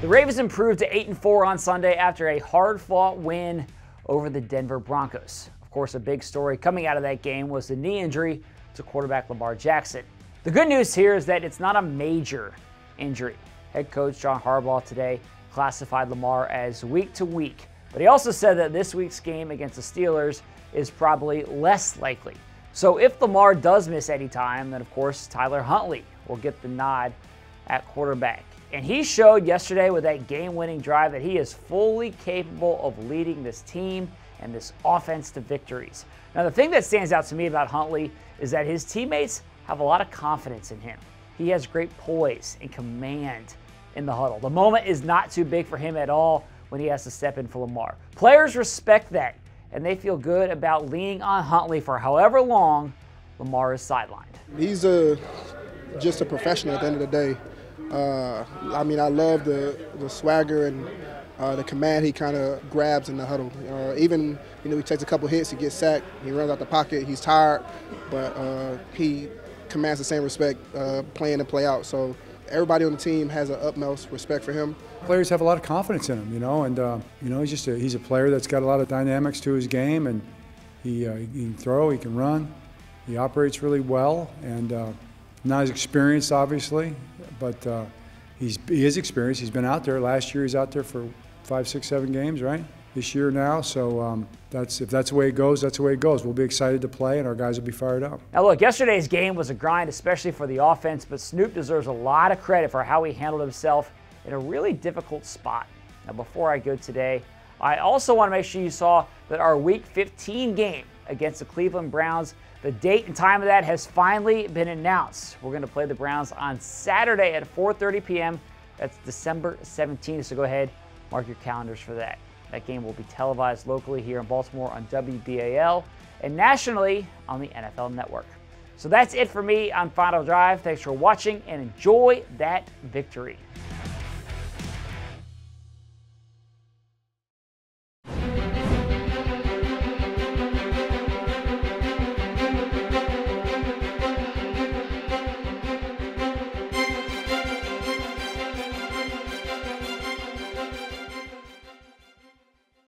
The Ravens improved to 8-4 on Sunday after a hard-fought win over the Denver Broncos. Of course, a big story coming out of that game was the knee injury to quarterback Lamar Jackson. The good news here is that it's not a major injury. Head coach John Harbaugh today classified Lamar as week to week, but he also said that this week's game against the Steelers is probably less likely. So if Lamar does miss any time, then of course Tyler Huntley will get the nod at quarterback. And he showed yesterday with that game-winning drive that he is fully capable of leading this team and this offense to victories. Now, the thing that stands out to me about Huntley is that his teammates have a lot of confidence in him. He has great poise and command in the huddle. The moment is not too big for him at all when he has to step in for Lamar. Players respect that, and they feel good about leaning on Huntley for however long Lamar is sidelined. He's just a professional at the end of the day. I mean, I love the swagger and the command he kind of grabs in the huddle. Even, he takes a couple hits, he gets sacked, he runs out the pocket, he's tired, but he commands the same respect play in and play out. So everybody on the team has an utmost respect for him. Players have a lot of confidence in him, and he's just he's a player that's got a lot of dynamics to his game, and he can throw, he can run, he operates really well, and now he's experienced, obviously, but he is experienced. He's been out there. Last year he was out there for 5, 6, 7 games, right? This year now, so if that's the way it goes, that's the way it goes. We'll be excited to play, and our guys will be fired up. Now look, yesterday's game was a grind, especially for the offense, but Snoop deserves a lot of credit for how he handled himself in a really difficult spot. Now before I go today, I also want to make sure you saw that our Week 15 game against the Cleveland Browns, the date and time of that has finally been announced. We're going to play the Browns on Saturday at 4:30 p.m. That's December 17th, so go ahead, mark your calendars for that. That game will be televised locally here in Baltimore on WBAL and nationally on the NFL Network. So that's it for me on Final Drive. Thanks for watching and enjoy that victory.